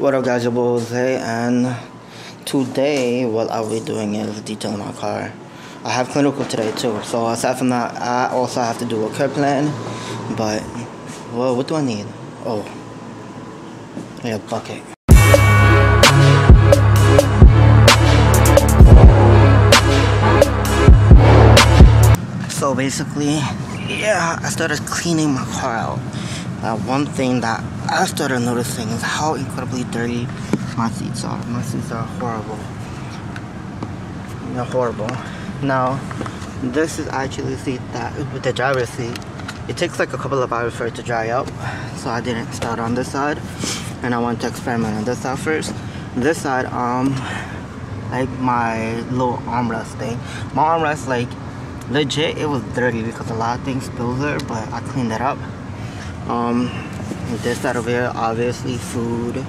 What up guys, your boy Jose, and today what I'll be doing is detailing my car. I have clinical today too, so aside from that I also have to do a care plan. But well, what do I need? Oh, a bucket. So basically, yeah, I started cleaning my car out. One thing that I started noticing is how incredibly dirty my seats are. My seats are horrible. They're horrible. Now, this is actually a seat that, with the driver's seat, it takes like a couple of hours for it to dry up. So I didn't start on this side, and I wanted to experiment on this side first. This side, like my little armrest thing. My armrest, like, legit, it was dirty because a lot of things spilled there, but I cleaned it up. This side over here, obviously food,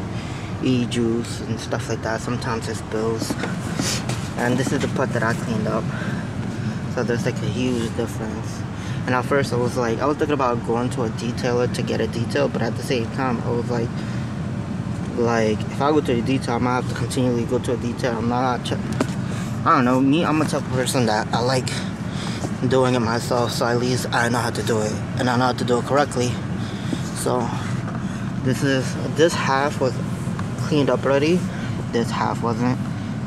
e-juice and stuff like that, sometimes it spills. And this is the part that I cleaned up, so there's like a huge difference. And at first I was like, I was thinking about going to a detailer to get a detail, but at the same time I was like, if I go to a detail, I might have to continually go to a detail. I'm not, I don't know, me, I'm a type of person that I like doing it myself, so at least I know how to do it, and I know how to do it correctly. So this half was cleaned up already, this half wasn't.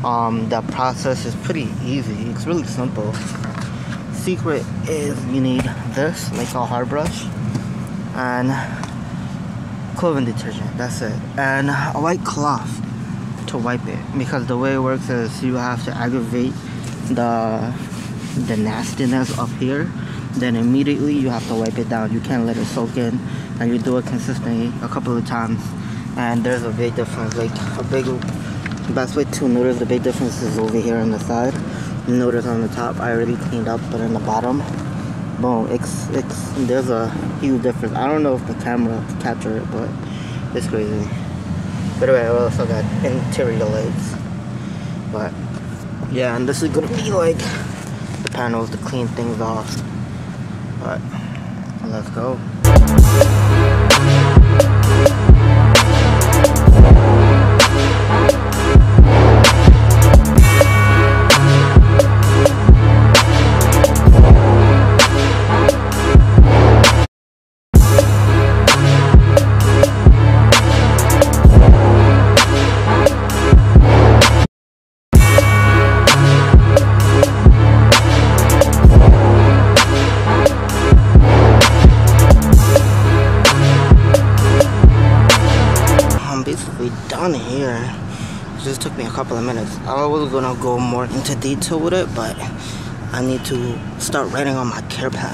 The process is pretty easy, it's really simple. Secret is you need this, like a hard brush, and clothing detergent, that's it, and a white cloth to wipe it, because the way it works is you have to aggravate the nastiness up here, then immediately you have to wipe it down. You can't let it soak in, and you do it consistently a couple of times, and there's a big difference. Like a big, the best way to notice the big difference is over here on the side. You notice on the top I already cleaned up, but on the bottom, boom, there's a huge difference. I don't know if the camera captured it, but it's crazy. But anyway, I also got interior lights, but yeah, and this is gonna be like the panels to clean things off. But let's go. Done here. It just took me a couple of minutes. I was gonna go more into detail with it, but I need to start writing on my care plan.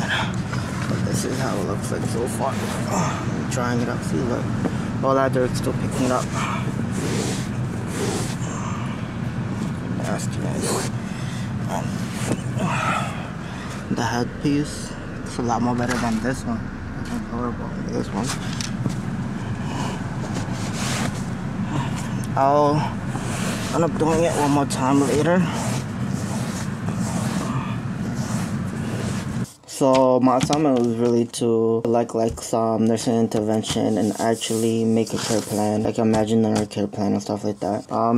But this is how it looks like so far. Oh, I'm drying it up. See, look, all that dirt's still picking it up. Nasty, anyway. The headpiece looks a lot more better than this one. This one's horrible. This one. I'll end up doing it one more time later. So my assignment was really to collect like some nursing intervention and actually make a care plan, like imaginary care plan and stuff like that. I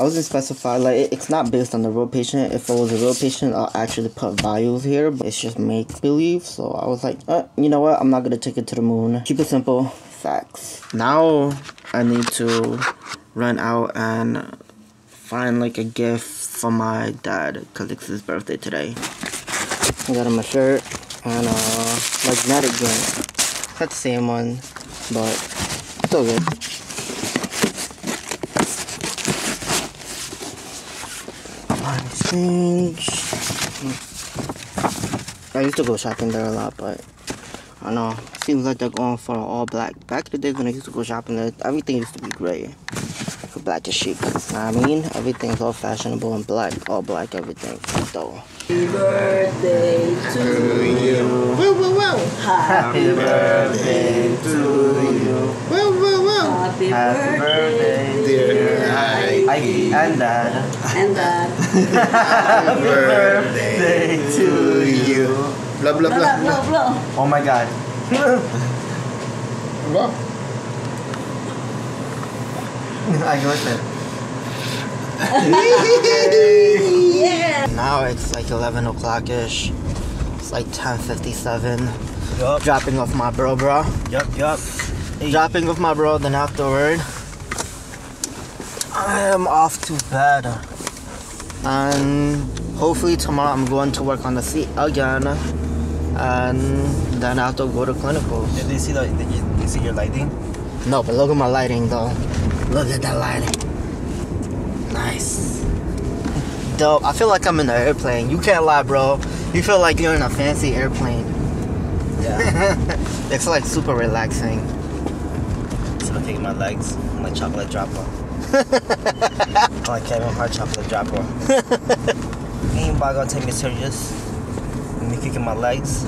wasn't specified, like it's not based on the real patient. If it was a real patient, I'll actually put values here, but it's just make believe. So I was like, you know what? I'm not gonna take it to the moon. Keep it simple, facts. Now I need to run out and find like a gift for my dad, cause it's his birthday today. I got him a shirt and a magnetic gun. It's not the same one, but it's still good. I used to go shopping there a lot, but I don't know. Seems like they're going for all black. Back in the days when I used to go shopping there, everything used to be gray. Black is chic, I mean, everything's all fashionable and black, all black, everything. So, happy birthday to you. Woo, woo, woo. Happy birthday to you. Woo, woo, woo. Happy birthday, dear Ike and Dad. And Dad. Happy birthday to you. Blah, blah, blah, blah, blah. Oh my God. What? I go with it. Yeah. Now it's like 11 o'clock ish. It's like 10:57. Yup. Dropping off my bro, bro. Yup, yup. Hey. Dropping off my bro. Then afterward, I am off to bed. And hopefully tomorrow I'm going to work on the seat again. And then I have to go to clinicals. Did they see the, did you see your lighting? No, but look at my lighting though. Look at that lighting. Nice. Dope. I feel like I'm in an airplane. You can't lie, bro. You feel like you're in a fancy airplane. Yeah. It's like super relaxing. So I'm taking my legs. I'm like chocolate dropper. I like Kevin Hart chocolate dropper. Ain't nobody gonna take me serious. Me kicking my legs.